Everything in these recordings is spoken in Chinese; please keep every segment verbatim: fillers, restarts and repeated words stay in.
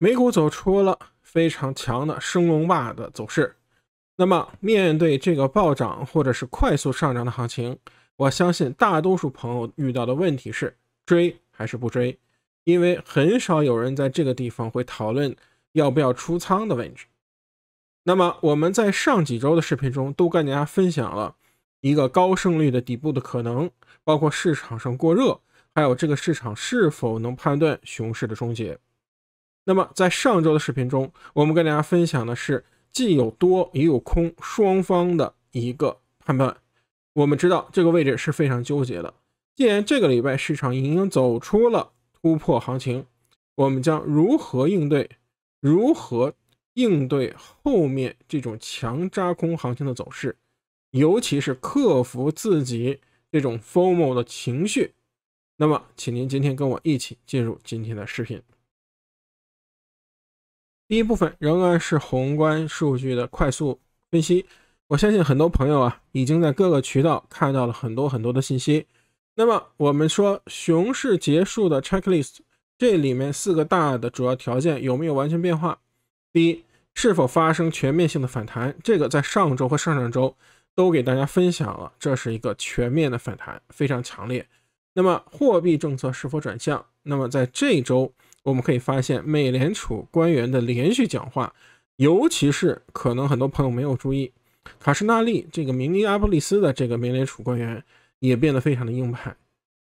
美股走出了非常强的升龙霸的走势。那么面对这个暴涨或者是快速上涨的行情，我相信大多数朋友遇到的问题是追还是不追，因为很少有人在这个地方会讨论要不要出仓的问题。那么我们在上几周的视频中都跟大家分享了一个高胜率的底部的可能，包括市场上过热，还有这个市场是否能判断熊市的终结。那么在上周的视频中，我们跟大家分享的是既有多也有空双方的一个判断。我们知道这个位置是非常纠结的，既然这个礼拜市场已经走出了突破行情，我们将如何应对，如何应对后面这种强扎空行情的走势，尤其是克服自己这种 F O M O 的情绪。那么请您今天跟我一起进入今天的视频。第一部分仍然是宏观数据的快速分析，我相信很多朋友啊已经在各个渠道看到了很多很多的信息。那么我们说熊市结束的 checklist， 这里面四个大的主要条件有没有完全变化？第一，是否发生全面性的反弹？这个在上周和上上周都给大家分享了，这是一个全面的反弹，非常强烈。那么货币政策是否转向？那么在这周我们可以发现美联储官员的连续讲话，尤其是可能很多朋友没有注意，卡什纳利这个明尼阿波利斯的这个美联储官员也变得非常的鹰派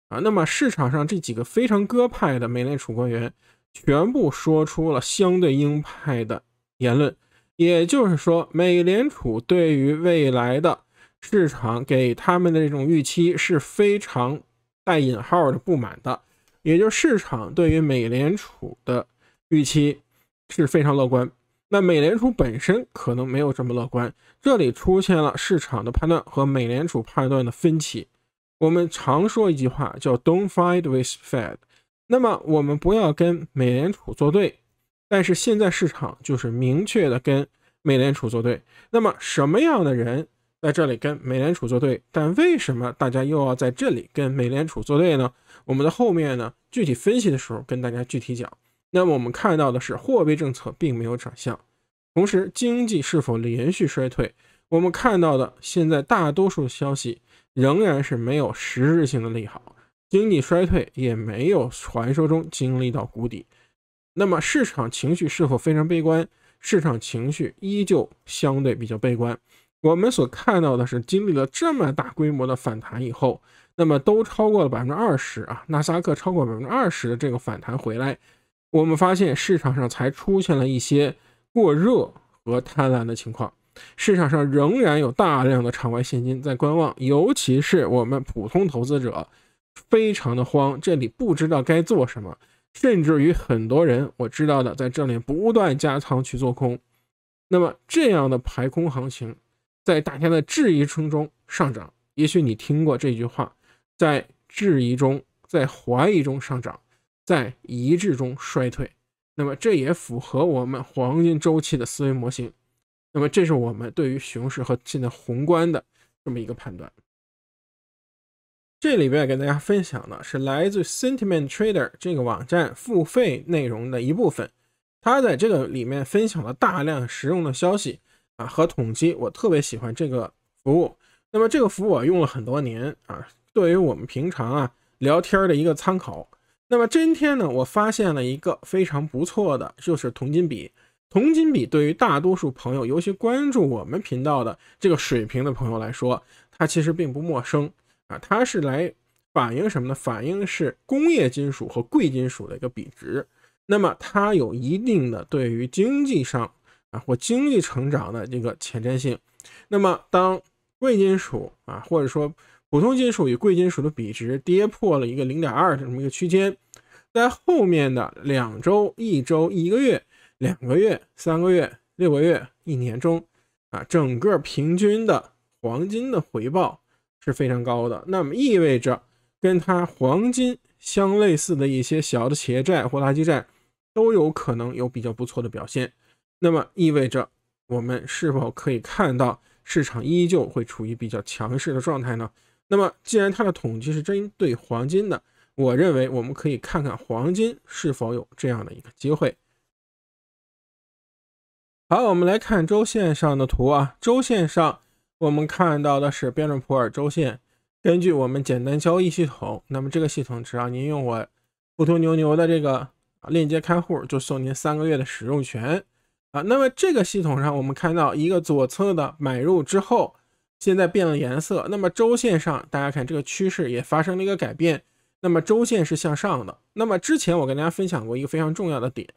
啊。那么市场上这几个非常鸽派的美联储官员全部说出了相对鹰派的言论，也就是说美联储对于未来的市场给他们的这种预期是非常带引号的不满的，也就是市场对于美联储的预期是非常乐观，那美联储本身可能没有这么乐观，这里出现了市场的判断和美联储判断的分歧。我们常说一句话叫 Don't fight with Fed， 那么我们不要跟美联储作对，但是现在市场就是明确的跟美联储作对。那么什么样的人在这里跟美联储作对，但为什么大家又要在这里跟美联储作对呢？我们的后面呢具体分析的时候跟大家具体讲。那么我们看到的是货币政策并没有转向，同时经济是否连续衰退，我们看到的现在大多数消息仍然是没有实质性的利好，经济衰退也没有传说中经历到谷底。那么市场情绪是否非常悲观？市场情绪依旧相对比较悲观。我们所看到的是经历了这么大规模的反弹以后，那么都超过了 百分之二十 啊，纳斯达克超过 百分之二十 的这个反弹回来，我们发现市场上才出现了一些过热和贪婪的情况，市场上仍然有大量的场外现金在观望，尤其是我们普通投资者非常的慌，这里不知道该做什么，甚至于很多人我知道的在这里不断加仓去做空。那么这样的排空行情在大家的质疑声中上涨，也许你听过这句话，在质疑中，在怀疑中上涨，在一致中衰退。那么这也符合我们黄金周期的思维模型。那么这是我们对于熊市和现在宏观的这么一个判断。这里边给大家分享的是来自 Sentiment Trader 这个网站付费内容的一部分，它在这个里面分享了大量实用的消息啊和统计，我特别喜欢这个服务。那么这个服务我用了很多年啊，对于我们平常啊聊天的一个参考。那么今天呢，我发现了一个非常不错的，就是铜金比。铜金比对于大多数朋友，尤其关注我们频道的这个水平的朋友来说，它其实并不陌生啊。它是来反映什么呢？反映是工业金属和贵金属的一个比值。那么它有一定的对于经济上啊，或经济成长的这个前瞻性。那么当贵金属啊，或者说普通金属与贵金属的比值跌破了一个 零点二 的这么一个区间，在后面的两周、一周、一个月、两个月、三个月、六个月、一年中啊，整个平均的黄金的回报是非常高的。那么意味着跟它黄金相类似的一些小的企业债或垃圾债都有可能有比较不错的表现。那么意味着我们是否可以看到市场依旧会处于比较强势的状态呢？那么既然它的统计是针对黄金的，我认为我们可以看看黄金是否有这样的一个机会。好，我们来看周线上的图啊。周线上我们看到的是标准普尔周线，根据我们简单交易系统，那么这个系统只要您用我糊涂牛牛的这个链接开户，就送您三个月的使用权啊。那么这个系统上我们看到一个左侧的买入之后，现在变了颜色。那么周线上大家看这个趋势也发生了一个改变，那么周线是向上的。那么之前我跟大家分享过一个非常重要的点，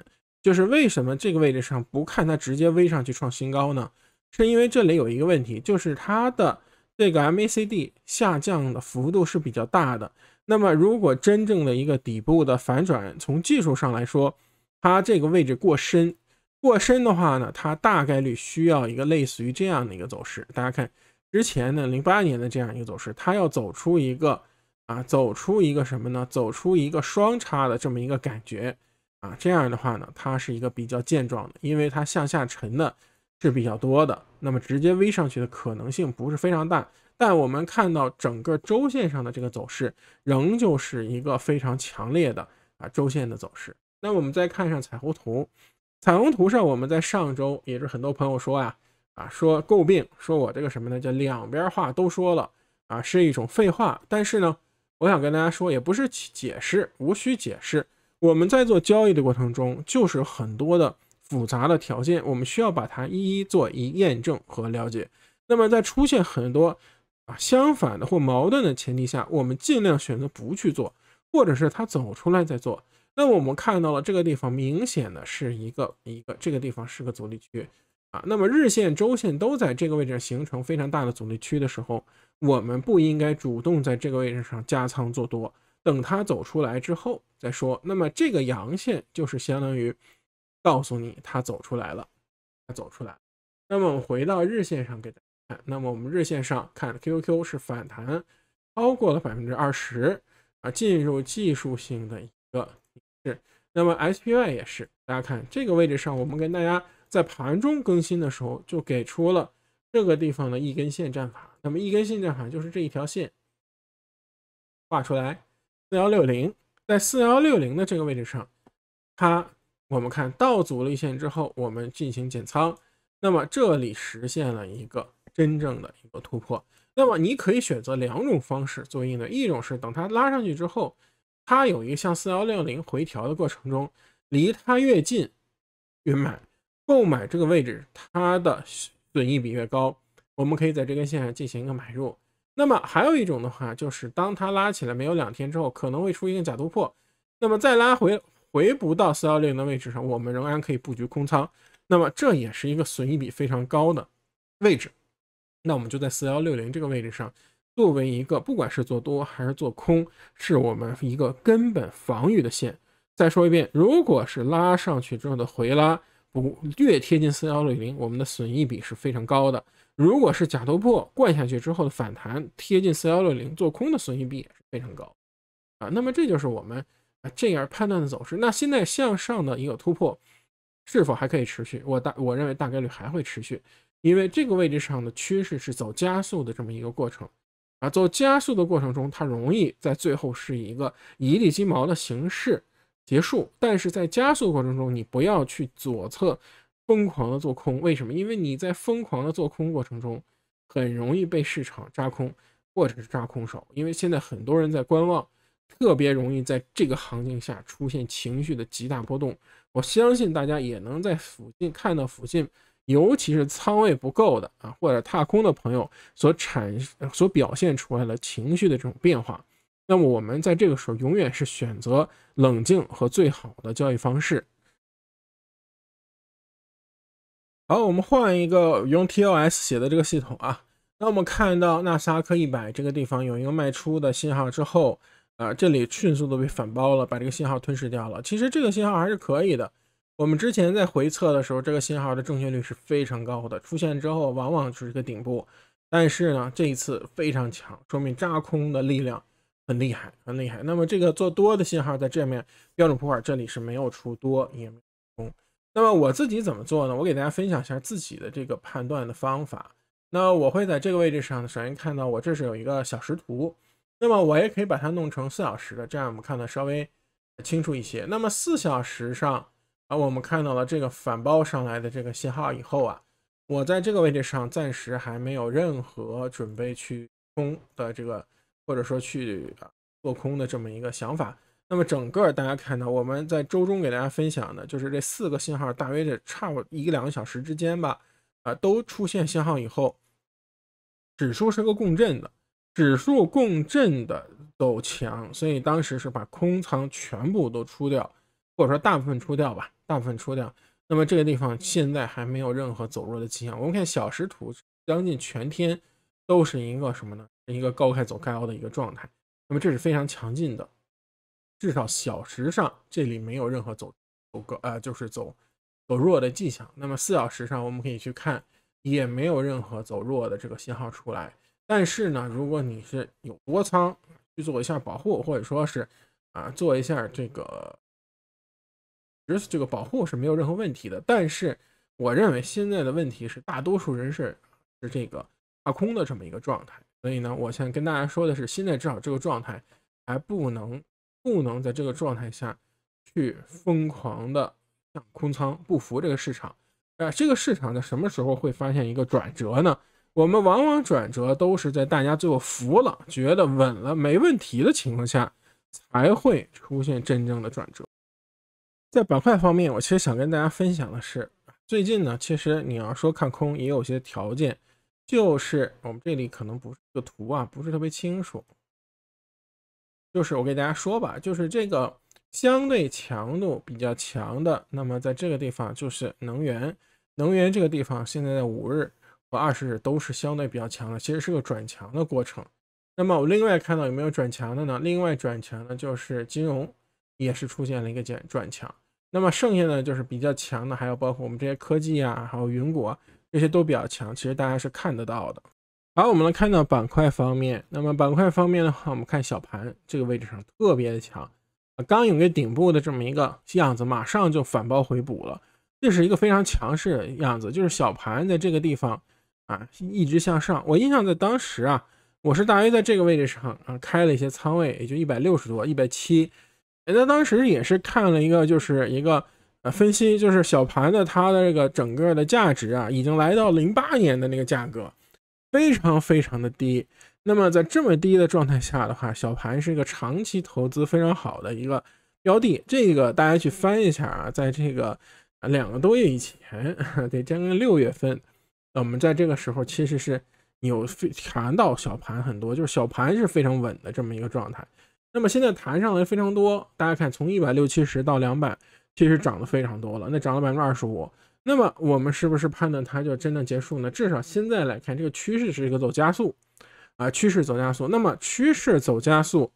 就是为什么这个位置上不看它直接微上去创新高呢？是因为这里有一个问题，就是它的这个 M A C D 下降的幅度是比较大的。那么如果真正的一个底部的反转，从技术上来说，它这个位置过深，过深的话呢，它大概率需要一个类似于这样的一个走势。大家看之前呢零八年的这样一个走势，它要走出一个啊，走出一个什么呢？走出一个双叉的这么一个感觉啊，这样的话呢，它是一个比较健壮的，因为它向下沉的是比较多的，那么直接微上去的可能性不是非常大。但我们看到整个周线上的这个走势仍旧是一个非常强烈的啊周线的走势。那我们再看上彩虹图，彩虹图上我们在上周也是很多朋友说呀、啊，啊说诟病说我这个什么呢叫两边话都说了啊，是一种废话。但是呢，我想跟大家说，也不是解释，无需解释。我们在做交易的过程中，就是很多的复杂的条件，我们需要把它一一做一验证和了解。那么在出现很多啊，相反的或矛盾的前提下，我们尽量选择不去做，或者是它走出来再做。那我们看到了这个地方明显的是一个一个这个地方是个阻力区啊。那么日线周线都在这个位置形成非常大的阻力区的时候，我们不应该主动在这个位置上加仓做多，等它走出来之后再说。那么这个阳线就是相当于告诉你它走出来了，它走出来了。那么我们回到日线上给大家，那么我们日线上看 Q Q Q 是反弹超过了 百分之二十 啊，进入技术性的一个形式。那么 S P Y 也是，大家看这个位置上，我们跟大家在盘中更新的时候就给出了这个地方的一根线战法。那么一根线战法就是这一条线画出来四一六零，在四一六零的这个位置上，它我们看到阻力线之后，我们进行减仓，那么这里实现了一个真正的一个突破。那么你可以选择两种方式做应对，一种是等它拉上去之后，它有一个像四一六零回调的过程中，离它越近越买，购买这个位置它的损益比越高，我们可以在这根线上进行一个买入。那么还有一种的话，就是当它拉起来没有两天之后，可能会出一个假突破，那么再拉回回不到四一六零的位置上，我们仍然可以布局空仓，那么这也是一个损益比非常高的位置。那我们就在四一六零这个位置上作为一个不管是做多还是做空，是我们一个根本防御的线。再说一遍，如果是拉上去之后的回拉不越贴近四一六零，我们的损益比是非常高的。如果是假突破灌下去之后的反弹贴近四一六零，做空的损益比也是非常高啊。那么这就是我们这样判断的走势。那现在向上的一个突破是否还可以持续？我大我认为大概率还会持续，因为这个位置上的趋势是走加速的这么一个过程啊，走加速的过程中，它容易在最后是一个一地鸡毛的形式结束。但是在加速过程中，你不要去左侧疯狂的做空，为什么？因为你在疯狂的做空过程中，很容易被市场扎空或者是扎空手。因为现在很多人在观望，特别容易在这个行情下出现情绪的极大波动。我相信大家也能在附近看到附近。尤其是仓位不够的啊，或者踏空的朋友所产所表现出来的情绪的这种变化，那么我们在这个时候永远是选择冷静和最好的交易方式。好，我们换一个用 T O S 写的这个系统啊。那我们看到纳斯达克一百这个地方有一个卖出的信号之后，啊、呃，这里迅速的被反包了，把这个信号吞噬掉了。其实这个信号还是可以的。我们之前在回测的时候，这个信号的正确率是非常高的，出现之后往往是一个顶部，但是呢这一次非常强，说明扎空的力量很厉害很厉害。那么这个做多的信号在这面标准普尔这里是没有出多也没有空。那么我自己怎么做呢？我给大家分享一下自己的这个判断的方法。那我会在这个位置上首先看到我这是有一个小时图，那么我也可以把它弄成四小时的，这样我们看的稍微清楚一些。那么四小时上而我们看到了这个反包上来的这个信号以后啊，我在这个位置上暂时还没有任何准备去空的这个，或者说去做空的这么一个想法。那么整个大家看到，我们在周中给大家分享的就是这四个信号，大约在差不多一两个小时之间吧，啊、呃，都出现信号以后，指数是个共振的，指数共振的走强，所以当时是把空仓全部都出掉，或者说大部分出掉吧，大部分出掉。那么这个地方现在还没有任何走弱的迹象。我们看小时图，将近全天都是一个什么呢？一个高开走高的一个状态。那么这是非常强劲的。至少小时上这里没有任何走走高啊、呃，就是走走弱的迹象。那么四小时上我们可以去看，也没有任何走弱的这个信号出来。但是呢，如果你是有多仓去做一下保护，或者说是啊、呃、做一下这个这个保护是没有任何问题的。但是我认为现在的问题是，大多数人是是这个踏空的这么一个状态。所以呢，我想跟大家说的是，现在至少这个状态还不能。不能在这个状态下去疯狂的向空仓不服这个市场啊！这个市场在什么时候会发现一个转折呢？我们往往转折都是在大家最后服了、觉得稳了、没问题的情况下，才会出现真正的转折。在板块方面，我其实想跟大家分享的是，最近呢，其实你要说看空也有些条件，就是我们这里可能不是这个图啊，不是特别清楚。就是我给大家说吧，就是这个相对强度比较强的，那么在这个地方就是能源，能源这个地方现在在五日和二十日都是相对比较强的，其实是个转强的过程。那么我另外看到有没有转强的呢？另外转强的就是金融，也是出现了一个转强。那么剩下的就是比较强的，还有包括我们这些科技啊，还有云股啊，这些都比较强，其实大家是看得到的。好，我们来看到板块方面。那么板块方面的话，我们看小盘这个位置上特别的强，刚有个顶部的这么一个样子，马上就反包回补了，这是一个非常强势的样子。就是小盘在这个地方啊一直向上。我印象在当时啊，我是大约在这个位置上啊开了一些仓位，也就一百六十多一百七十。那当时也是看了一个就是一个呃分析，就是小盘的它的这个整个的价值啊已经来到零八年的那个价格，非常非常的低。那么在这么低的状态下的话，小盘是一个长期投资非常好的一个标的。这个大家去翻一下啊，在这个两个多月以前，得将近六月份，我们在这个时候其实是有谈到小盘很多，就是小盘是非常稳的这么一个状态。那么现在谈上来非常多，大家看从一百六七十到两百，其实涨得非常多了，那涨了 百分之二十五。那么我们是不是判断它就真的结束呢？至少现在来看，这个趋势是一个走加速啊、呃，趋势走加速。那么趋势走加速，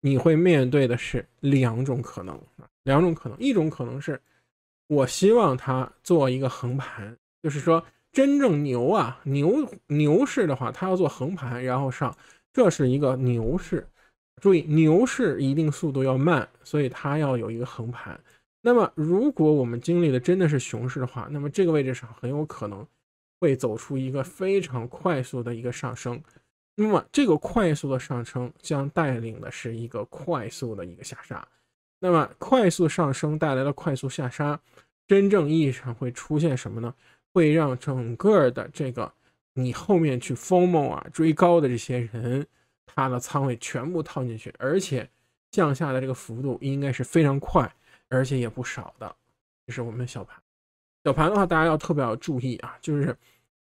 你会面对的是两种可能，两种可能，一种可能是我希望它做一个横盘，就是说真正牛啊牛牛市的话，它要做横盘然后上，这是一个牛市。注意，牛市一定速度要慢，所以它要有一个横盘。那么如果我们经历的真的是熊市的话，那么这个位置上很有可能会走出一个非常快速的一个上升。那么这个快速的上升将带领的是一个快速的一个下杀。那么快速上升带来的快速下杀，真正意义上会出现什么呢？会让整个的这个你后面去 F O M O 啊追高的这些人，他的仓位全部套进去，而且向下的这个幅度应该是非常快，而且也不少的。这是我们小盘。小盘的话，大家要特别要注意啊，就是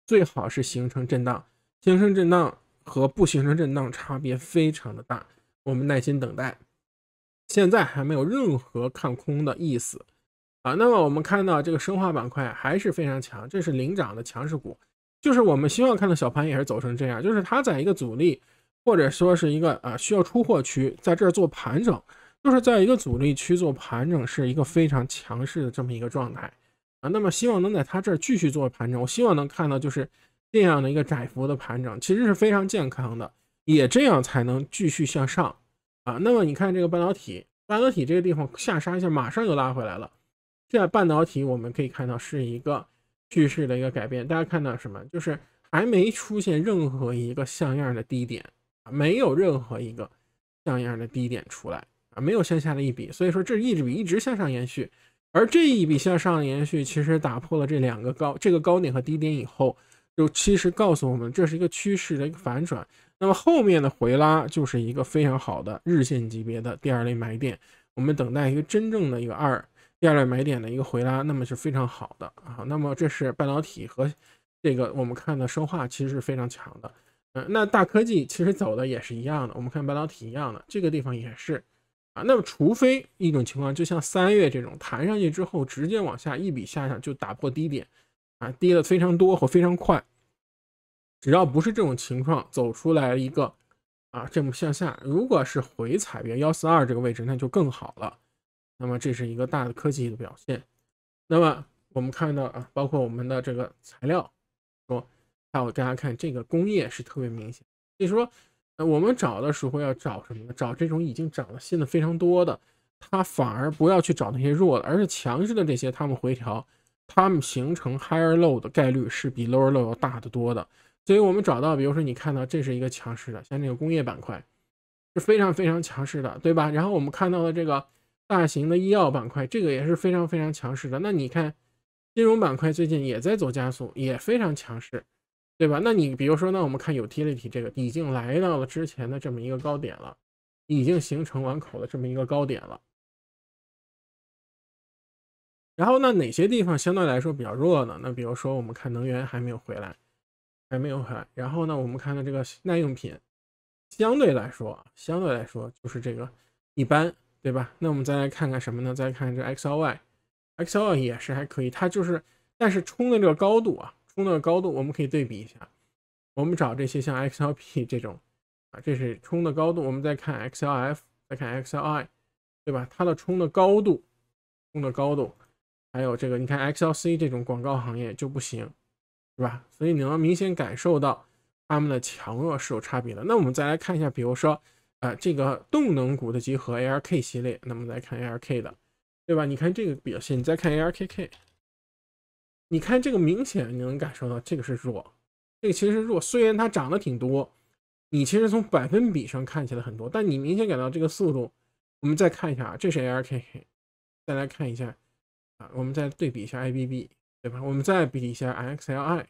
最好是形成震荡，形成震荡和不形成震荡差别非常的大，我们耐心等待。现在还没有任何看空的意思啊。那么我们看到这个生化板块还是非常强，这是领涨的强势股，就是我们希望看到小盘也是走成这样，就是它在一个阻力或者说是一个啊需要出货区，在这儿做盘整。就是在一个阻力区做盘整，是一个非常强势的这么一个状态啊。那么希望能在它这儿继续做盘整，我希望能看到就是这样的一个窄幅的盘整，其实是非常健康的，也这样才能继续向上啊。那么你看这个半导体，半导体这个地方下杀一下，马上就拉回来了。这半导体我们可以看到是一个趋势的一个改变，大家看到什么？就是还没出现任何一个像样的低点啊，没有任何一个像样的低点出来。没有向下的一笔，所以说这一笔一直向上延续，而这一笔向上延续其实打破了这两个高这个高点和低点以后，就其实告诉我们这是一个趋势的一个反转。那么后面的回拉就是一个非常好的日线级别的第二类买点，我们等待一个真正的一个二第二类买点的一个回拉，那么是非常好的啊。那么这是半导体和这个我们看的生化其实是非常强的，嗯、呃，那大科技其实走的也是一样的，我们看半导体一样的，这个地方也是。啊，那么除非一种情况，就像三月这种弹上去之后直接往下一笔下上就打破低点，啊，跌的非常多或非常快，只要不是这种情况走出来一个啊这么向下，如果是回踩比如一四二这个位置那就更好了。那么这是一个大的科技的表现。那么我们看到啊，包括我们的这个材料说，还有大家看这个工业是特别明显，所以说。我们找的时候要找什么呢？找这种已经涨了新的非常多的，它反而不要去找那些弱的，而是强势的这些，他们回调，他们形成 higher low 的概率是比 lower low 要大得多的。所以我们找到，比如说你看到这是一个强势的，像这个工业板块是非常非常强势的，对吧？然后我们看到的这个大型的医药板块，这个也是非常非常强势的。那你看金融板块最近也在走加速，也非常强势。对吧？那你比如说呢，我们看有 utility 这个已经来到了之前的这么一个高点了，已经形成完口的这么一个高点了。然后呢，哪些地方相对来说比较弱呢？那比如说我们看能源还没有回来，还没有回来。然后呢，我们看到这个耐用品，相对来说，相对来说就是这个一般，对吧？那我们再来看看什么呢？再来看这 X L Y，X L Y 也是还可以，它就是但是冲的这个高度啊。冲的高度我们可以对比一下，我们找这些像 X L P 这种啊，这是冲的高度，我们再看 X L F， 再看 X L I， 对吧？它的冲的高度，冲的高度，还有这个你看 X L C 这种广告行业就不行，是吧？所以你能明显感受到它们的强弱是有差别的。那我们再来看一下，比如说啊、呃、这个动能股的集合 A R K 系列，那么再看 A R K 的，对吧？你看这个表现，你再看 A R K K。你看这个明显你能感受到这个是弱，这个其实是弱，虽然它涨得挺多，你其实从百分比上看起来很多，但你明显感到这个速度。我们再看一下，这是 A R K K， 再来看一下啊，我们再对比一下 I B B， 对吧？我们再比一下 X L I，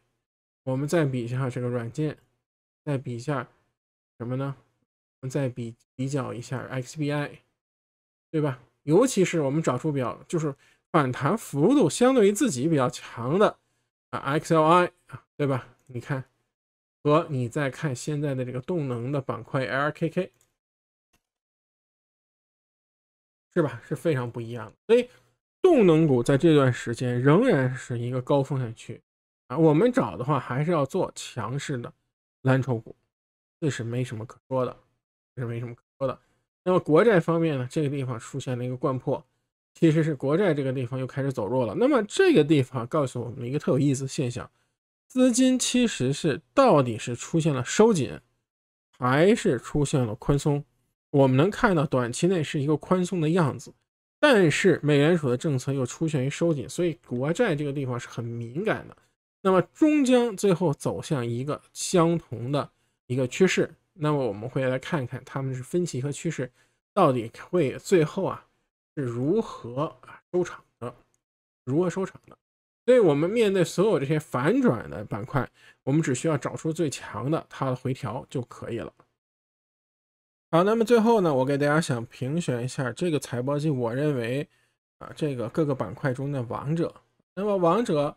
我们再比一下这个软件，再比一下什么呢？我们再比比较一下 S P Y， 对吧？尤其是我们找出表就是。反弹幅度相对于自己比较强的啊 X L I 啊，对吧？你看和你再看现在的这个动能的板块 L K K， 是吧？是非常不一样的。所以动能股在这段时间仍然是一个高风险区啊。我们找的话还是要做强势的蓝筹股，这是没什么可说的，这是没什么可说的。那么国债方面呢，这个地方出现了一个贯破。其实是国债这个地方又开始走弱了。那么这个地方告诉我们一个特有意思现象，资金其实是到底是出现了收紧还是出现了宽松。我们能看到短期内是一个宽松的样子，但是美联储的政策又出现于收紧，所以国债这个地方是很敏感的，那么终将最后走向一个相同的一个趋势。那么我们会来看看他们是分歧和趋势到底会最后啊是如何啊收场的，如何收场的？所以我们面对所有这些反转的板块，我们只需要找出最强的它的回调就可以了。好，那么最后呢，我给大家想评选一下这个财报季，我认为啊这个各个板块中的王者。那么王者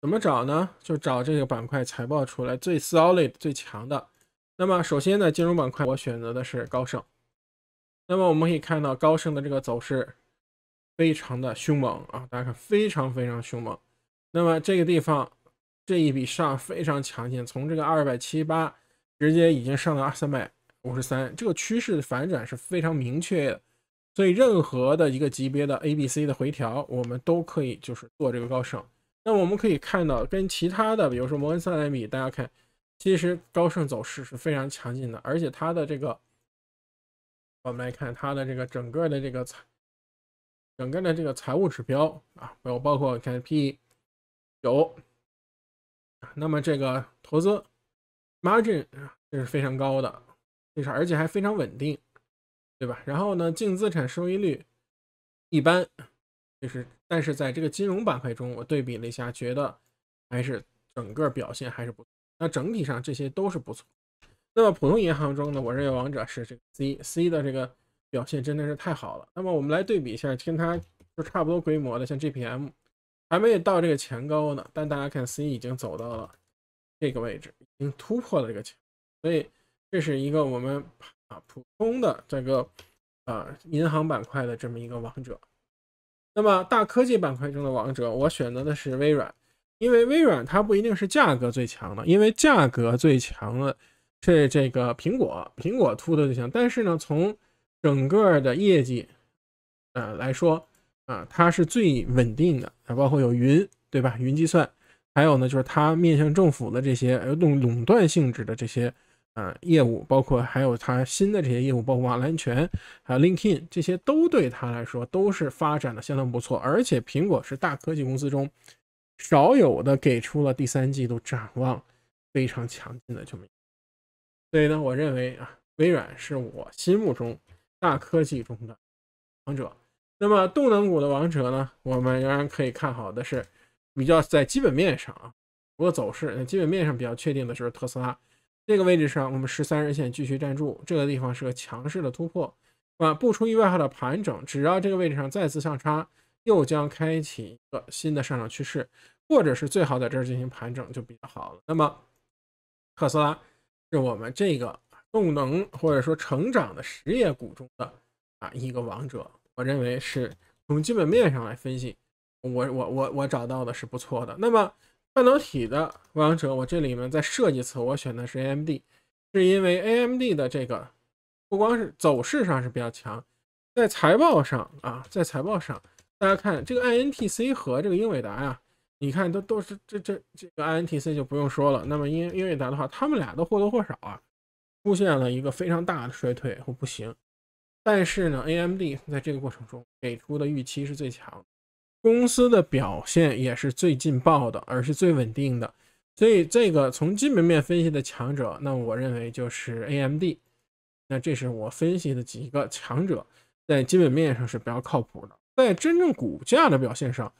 怎么找呢？就找这个板块财报出来最 solid 最强的。那么首先呢，金融板块我选择的是高盛。那么我们可以看到高盛的这个走势非常的凶猛啊，大家看非常非常凶猛。那么这个地方这一笔上非常强劲，从这个二百七十八直接已经上到三百五十三，这个趋势的反转是非常明确的。所以任何的一个级别的 A B C 的回调，我们都可以就是做这个高盛。那我们可以看到跟其他的比如说摩根斯坦利比，大家看其实高盛走势是非常强劲的，而且它的这个我们来看它的这个整个的这个财，整个的这个财务指标啊，包括看 P E 有，那么这个投资 margin 啊，这是非常高的，这是而且还非常稳定，对吧？然后呢，净资产收益率一般，就是但是在这个金融板块中，我对比了一下，觉得还是整个表现还是不错。那整体上这些都是不错。那么普通银行中呢，我认为王者是这个 C C 的这个表现真的是太好了。那么我们来对比一下，跟它就差不多规模的，像 G P M 还没有到这个前高呢，但大家看 C 已经走到了这个位置，已经突破了这个前，所以这是一个我们啊普通的这个。 啊，银行板块的这么一个王者，那么大科技板块中的王者，我选择的是微软，因为微软它不一定是价格最强的，因为价格最强的是这个苹果，苹果突的最强。但是呢，从整个的业绩，呃来说，啊，它是最稳定的，啊，包括有云，对吧？云计算，还有呢，就是它面向政府的这些垄垄断性质的这些。 呃，业务包括还有它新的这些业务，包括网安全，还有 LinkedIn， 这些都对它来说都是发展的相当不错。而且苹果是大科技公司中少有的给出了第三季度展望非常强劲的这么一个，所以呢，我认为啊，微软是我心目中大科技中的王者。那么动能股的王者呢，我们仍然可以看好的是比较在基本面上啊，不过走势基本面上比较确定的就是特斯拉。 这个位置上，我们十三日线继续站住，这个地方是个强势的突破啊！不出意外后的盘整，只要这个位置上再次上插，又将开启一个新的上涨趋势，或者是最好在这儿进行盘整就比较好了。那么，特斯拉是我们这个动能或者说成长的实业股中的啊一个王者，我认为是从基本面上来分析，我我我我找到的是不错的。那么。 半导体的王者，我这里面在设计侧我选的是 A M D， 是因为 A M D 的这个不光是走势上是比较强，在财报上啊，在财报上，大家看这个 I N T C 和这个英伟达呀、啊，你看都都是这这这个 I N T C 就不用说了，那么英英伟达的话，他们俩都或多或少啊出现了一个非常大的衰退或不行，但是呢 A M D 在这个过程中给出的预期是最强的。 公司的表现也是最劲爆的，而是最稳定的，所以这个从基本面分析的强者，那我认为就是 A M D。那这是我分析的几个强者，在基本面上是比较靠谱的。在真正股价的表现上，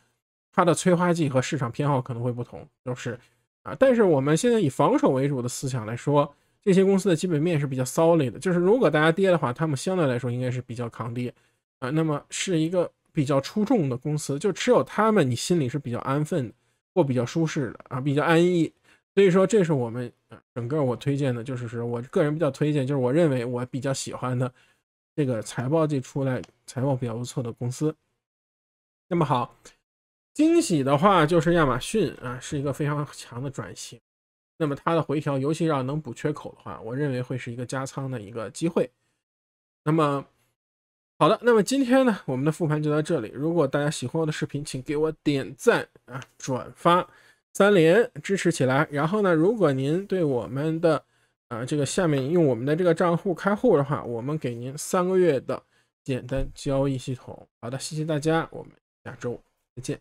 它的催化剂和市场偏好可能会不同，就是啊，但是我们现在以防守为主的思想来说，这些公司的基本面是比较 solid 的，就是如果大家跌的话，他们相对来说应该是比较抗跌啊，那么是一个。 比较出众的公司，就持有他们，你心里是比较安分或比较舒适的啊，比较安逸。所以说，这是我们整个我推荐的，就是是我个人比较推荐，就是我认为我比较喜欢的这个财报季出来财报比较不错的公司。那么好，惊喜的话就是亚马逊啊，是一个非常强的转型。那么它的回调，尤其要能补缺口的话，我认为会是一个加仓的一个机会。那么。 好的，那么今天呢，我们的复盘就到这里。如果大家喜欢我的视频，请给我点赞啊、转发三连支持起来。然后呢，如果您对我们的啊、呃、这个下面用我们的这个账户开户的话，我们给您三个月的简单交易系统。好的，谢谢大家，我们下周再见。